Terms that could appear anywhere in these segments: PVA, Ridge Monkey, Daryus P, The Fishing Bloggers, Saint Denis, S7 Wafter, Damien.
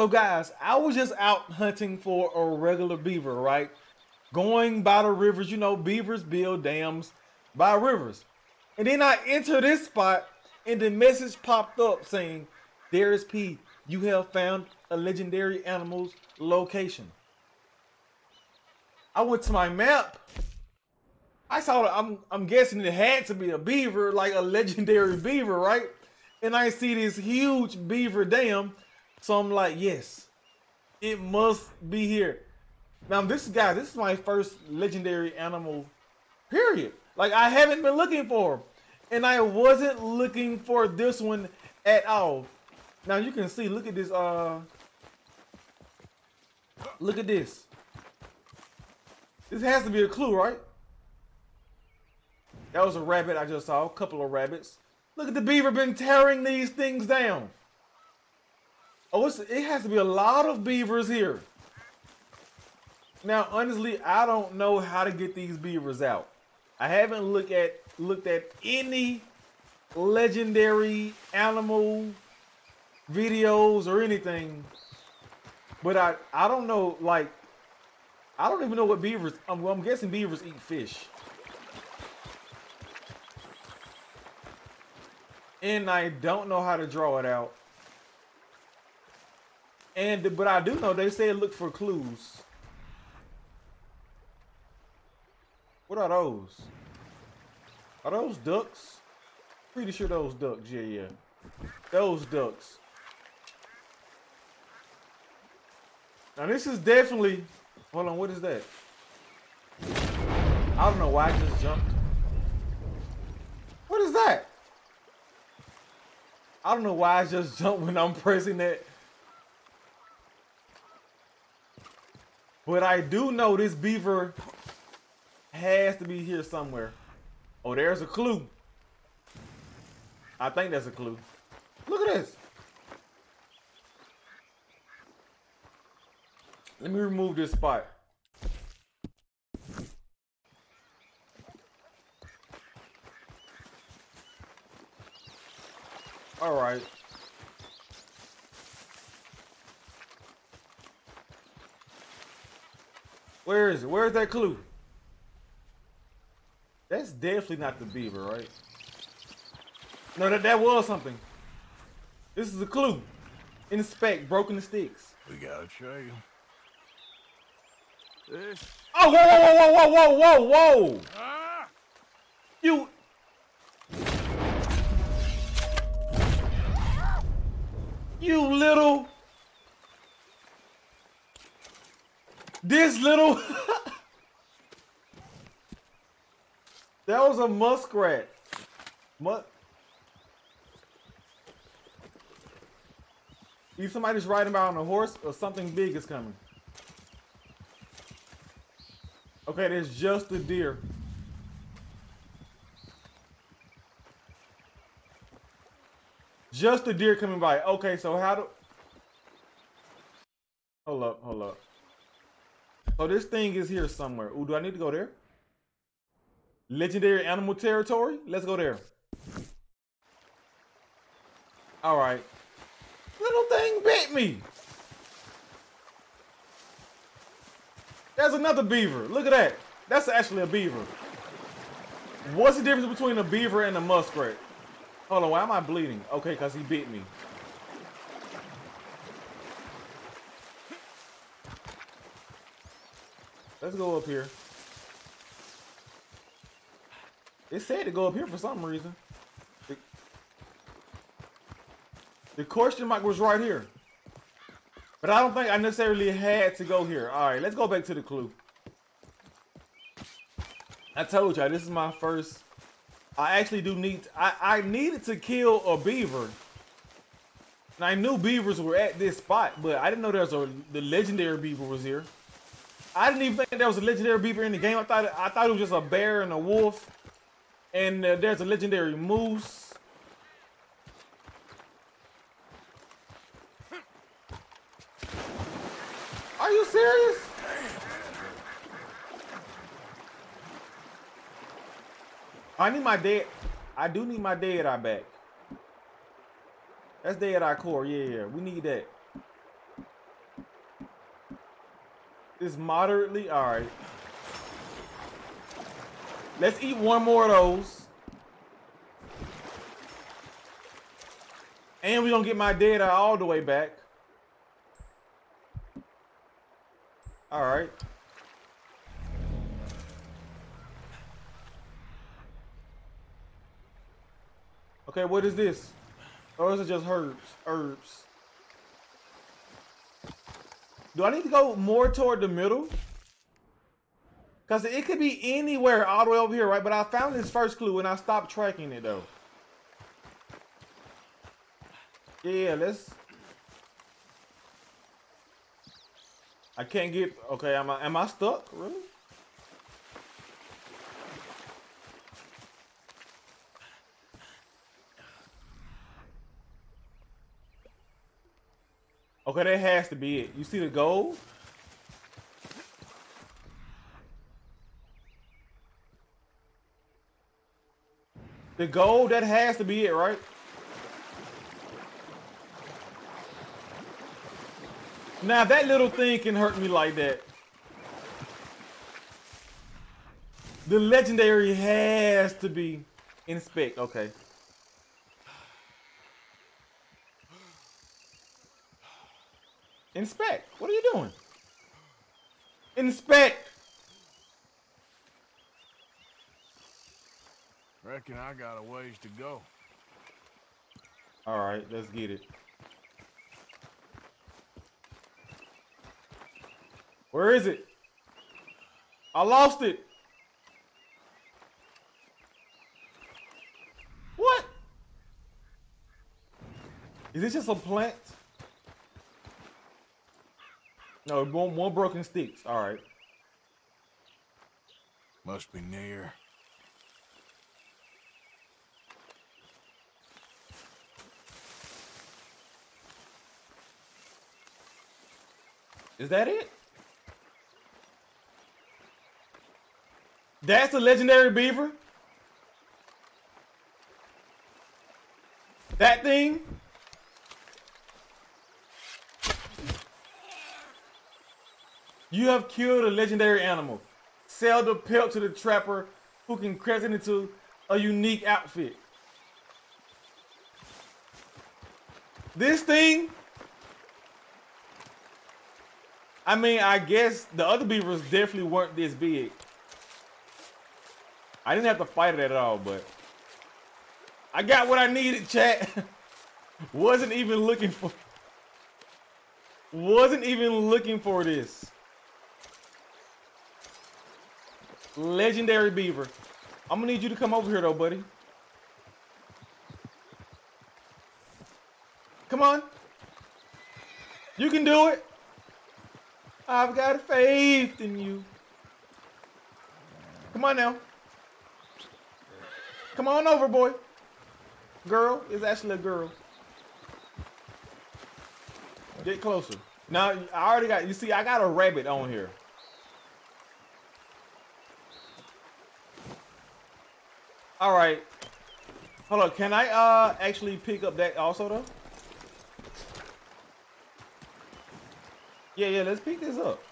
So guys, I was just out hunting for a regular beaver, right? Going by the rivers, you know, beavers build dams by rivers. And then I entered this spot and the message popped up saying, Daryus P, you have found a legendary animal's location. I went to my map. I saw it, I'm guessing it had to be a beaver, like a legendary beaver, right? And I see this huge beaver dam. So I'm like, yes, it must be here. Now this guy, this is my first legendary animal, period. Like I haven't been looking for him. And I wasn't looking for this one at all. Now you can see, look at this, look at this. This has to be a clue, right? That was a rabbit I just saw, a couple of rabbits. Look at the beaver been tearing these things down. Oh, it has to be a lot of beavers here. Now, honestly, I don't know how to get these beavers out. I haven't looked at any legendary animal videos or anything, but I don't know, like, I don't even know what beavers, I'm guessing beavers eat fish. And I don't know how to draw it out. And, but I do know they said look for clues. What are those? Are those ducks? Pretty sure those ducks, yeah. Those ducks. Now this is definitely, hold on, what is that? I don't know why I just jumped. What is that? I don't know why I just jumped when I'm pressing that. But I do know this beaver has to be here somewhere. Oh, there's a clue. I think that's a clue. Look at this. Let me remove this spot. All right. Where is it? Where's that clue? That's definitely not the beaver, right? No, that was something. This is a clue. Inspect broken sticks. We gotta show you. This. Oh, whoa! Ah. You. You little. This little. That was a muskrat. Either somebody's riding by on a horse or something big is coming. Okay, there's just a deer. Just a deer coming by. Okay, so how do... Hold up. So this thing is here somewhere. Ooh, do I need to go there? Legendary animal territory? Let's go there. All right. Little thing bit me. There's another beaver. Look at that. That's actually a beaver. What's the difference between a beaver and a muskrat? Hold on, why am I bleeding? Okay, because he bit me. Let's go up here. It said to go up here for some reason. The question mark was right here. But I don't think I necessarily had to go here. All right, let's go back to the clue. I told y'all, this is my first. I actually do need, I needed to kill a beaver. And I knew beavers were at this spot, but I didn't know the legendary beaver was here. I didn't even think there was a legendary beaver in the game. I thought it was just a bear and a wolf. And there's a legendary moose. Are you serious? I need my dead. I do need my dead eye back. That's dead eye core. Yeah, we need that. It's moderately alright. Let's eat one more of those. And we're gonna get my dead eye all the way back. Alright. Okay, what is this? Or is it just herbs? Herbs. Do I need to go more toward the middle? Because it could be anywhere all the way over here, right? But I found this first clue and I stopped tracking it though. Yeah, let's... I can't get... Okay, am I stuck? Really? Okay, that has to be it. You see the gold? The gold, that has to be it, right? Now, that little thing can hurt me like that. The legendary has to be inspect. Okay. Inspect. What are you doing? Inspect. Reckon I got a ways to go. All right, let's get it. Where is it? I lost it. What? Is this just a plant? No, more broken sticks. All right. Must be near. Is that it? That's a legendary beaver? That thing? You have killed a legendary animal. Sell the pelt to the trapper who can craft it into a unique outfit. This thing? I mean, I guess the other beavers definitely weren't this big. I didn't have to fight it at all, but I got what I needed, chat. Wasn't even looking for this. Legendary beaver. I'm gonna need you to come over here though, buddy. Come on. You can do it. I've got faith in you. Come on now. Come on over, boy. Girl, it's actually a girl. Get closer. Now, I already got, you see, I got a rabbit on here. All right. Hold on, can I actually pick up that also though? Yeah, let's pick this up.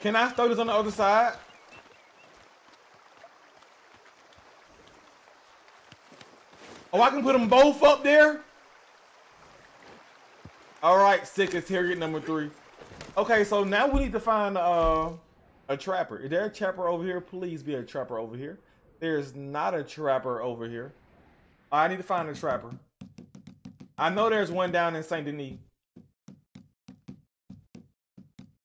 Can I throw this on the other side? Oh, I can put them both up there? All right, secretariat number 3. Okay, so now we need to find a trapper. Is there a trapper over here? Please be a trapper over here. There's not a trapper over here. I need to find a trapper. I know there's one down in Saint Denis.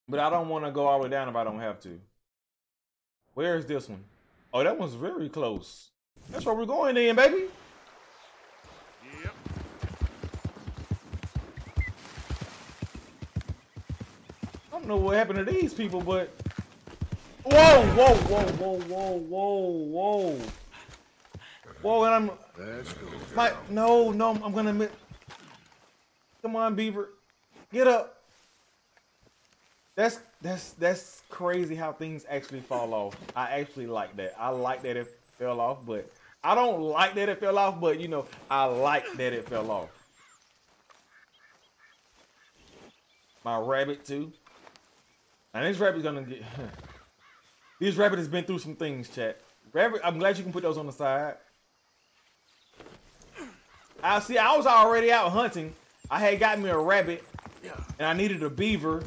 But I don't want to go all the way down if I don't have to. Where is this one? Oh, that one's very close. That's where we're going in, baby. Yep. I don't know what happened to these people, but... Whoa. Whoa, and I'm... That's cool. No, I'm going to admit... Come on, beaver. Get up. That's crazy how things actually fall off. I actually like that. I like that it fell off, but I don't like that it fell off, but you know, I like that it fell off. my rabbit too. And this rabbit's gonna get. This rabbit has been through some things, chat. Rabbit, I'm glad you can put those on the side. I see. I was already out hunting. I had gotten me a rabbit, and I needed a beaver,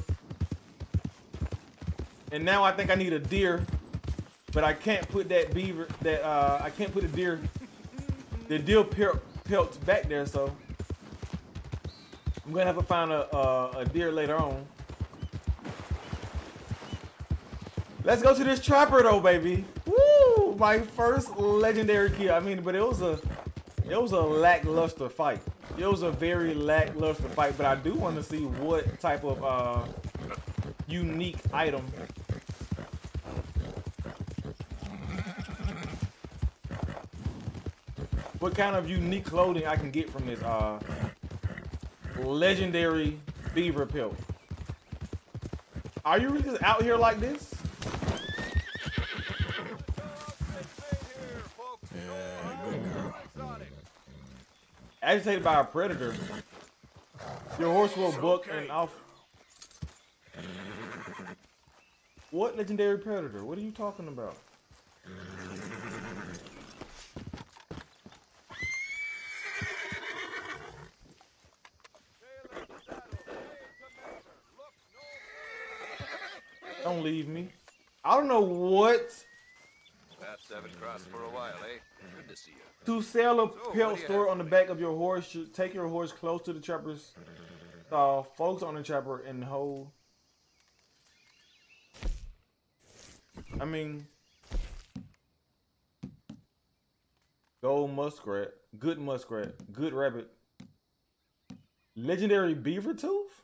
and now I think I need a deer. But I can't put that beaver, that I can't put a deer, the deer pelt back there. So I'm gonna have to find a deer later on. Let's go to this trapper though, baby. Woo! My first legendary kill. I mean, but it was a lackluster fight. It was a very lackluster fight. But I do want to see what type of unique item. What kind of unique clothing I can get from this legendary beaver pelt. Are you really just out here like this? Yeah, good girl. Agitated by a predator. Your horse will buck and off. What legendary predator? What are you talking about? Don't leave me. I don't know what. That's seven cross for a while, eh? Good to see you. To sell a pelt store on the back of your horse, you take your horse close to the trapper's focus on the trapper and hold. I mean, gold muskrat, good muskrat, good rabbit, legendary beaver tooth,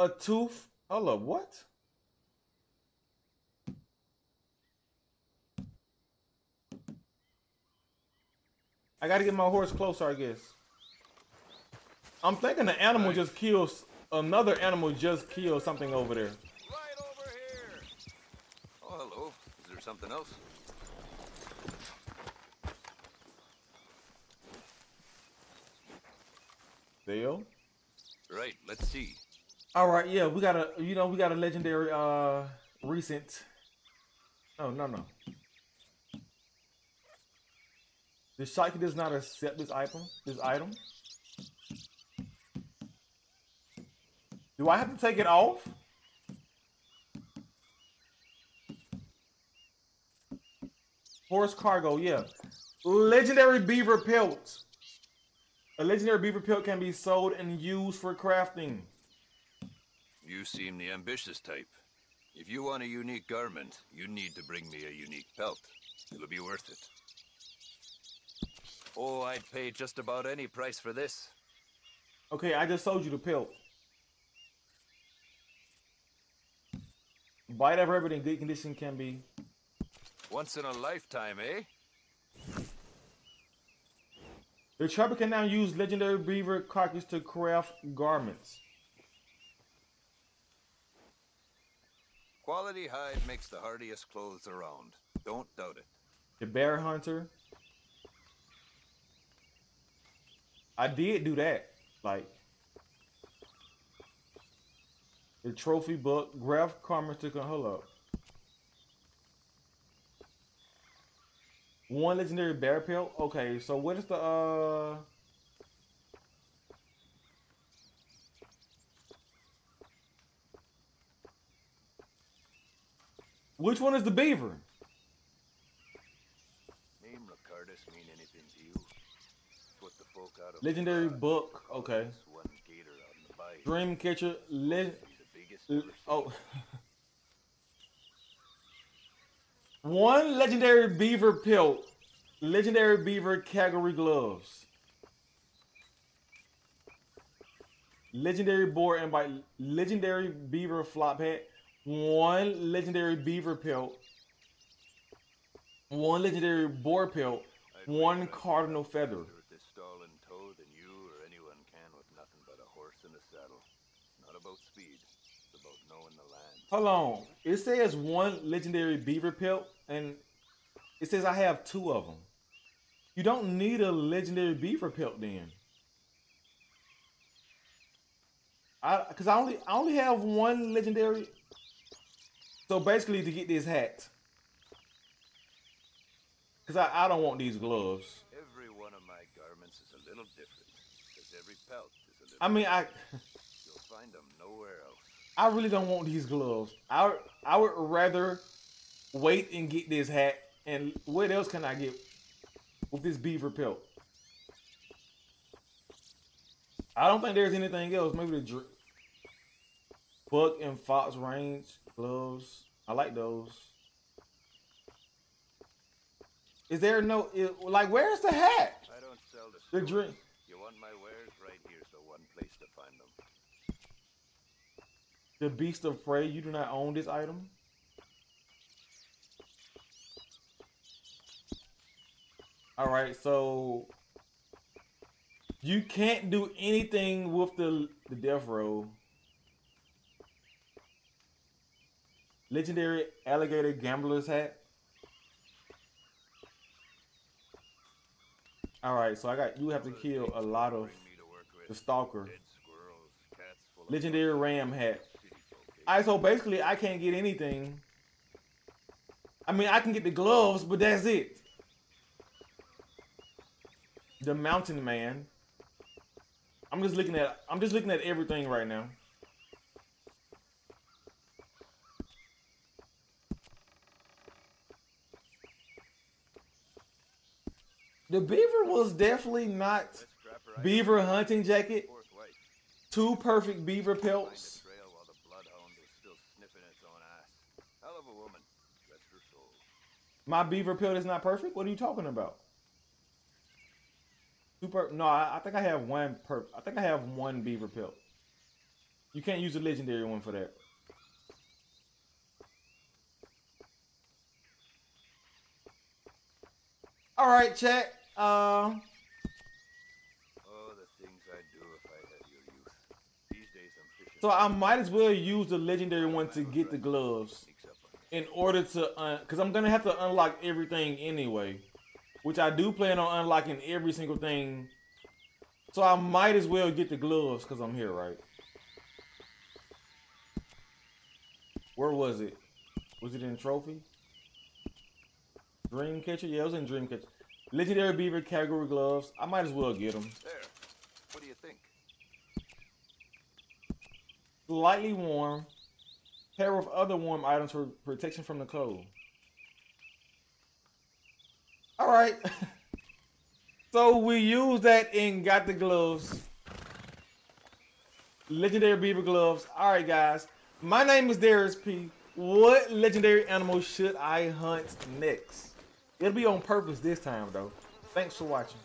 a tooth. Hello, what? I gotta get my horse closer, I guess. I'm thinking the animal just kills another animal. Just killed something over there. Right over here. Oh, hello. Is there something else? Dale? Right. Let's see. All right, yeah, we got a, you know, we got a legendary, recent. Oh, no. The Shaki does not accept this item. Do I have to take it off? Horse cargo, yeah. Legendary beaver pelt. A legendary beaver pelt can be sold and used for crafting. You seem the ambitious type. If you want a unique garment, you need to bring me a unique pelt. It'll be worth it. Oh, I'd pay just about any price for this. Okay, I just sold you the pelt. Buy that rabbit in good condition can be... Once in a lifetime, eh? The trapper can now use legendary beaver carcass to craft garments. Quality hide makes the hardiest clothes around. Don't doubt it. The bear hunter. I did do that. Like the trophy book, Graph Karma took a hold up. One legendary bear pelt. Okay, so what is the Which one is the beaver? Name Ricardus mean anything to you? What the folk out of legendary book. Okay. One gator out in the bay. Dream catcher. Oh. One legendary beaver pelt. Legendary beaver category gloves. Legendary boar and bite. Legendary beaver flop hat. One legendary beaver pelt, one legendary boar pelt, one cardinal feather. This stalling toad than you or anyone can with nothing but a horse and a saddle. It's not about speed, it's about knowing the land. Hold on, it says one legendary beaver pelt, and it says I have two of them. You don't need a legendary beaver pelt then. Because I only have one legendary. So basically to get this hat. Because I don't want these gloves. Every one of my garments is a little different. Because every pelt is a little You'll find them nowhere else. I really don't want these gloves. I would rather wait and get this hat. And what else can I get with this beaver pelt? I don't think there's anything else. Maybe the buck and fox range gloves. I like those. Is there no like? Where's the hat? I don't sell the drink. You want my wares right here, so one place to find them. The beast of prey. You do not own this item. All right, so. You can't do anything with the death roll. Legendary alligator gambler's hat. All right, so I got you have to kill a lot of the stalker. Legendary ram hat. All right, so basically I can't get anything. I mean, I can get the gloves, but that's it. The mountain man. I'm just looking at everything right now. The beaver was definitely not beaver hunting jacket. Two perfect beaver pelts. My beaver pelt is not perfect? What are you talking about? No, I think I have one I think I have one beaver pelt. You can't use a legendary one for that. All right, chat. Oh, the things I do if I had your youth. These days I'm fishing. So I might as well use the legendary one to get the gloves in order to because I'm gonna have to unlock everything anyway. Which I do plan on unlocking every single thing. So I might as well get the gloves because I'm here, right? Where was it? Was it in Trophy? Dreamcatcher? Yeah, it was in Dreamcatcher. Legendary Beaver category gloves. I might as well get them. There. What do you think? Slightly warm. Pair with other warm items for protection from the cold. All right, so we used that and got the gloves. Legendary beaver gloves. All right, guys, my name is Daryus P. What legendary animal should I hunt next? It'll be on purpose this time, though. Thanks for watching.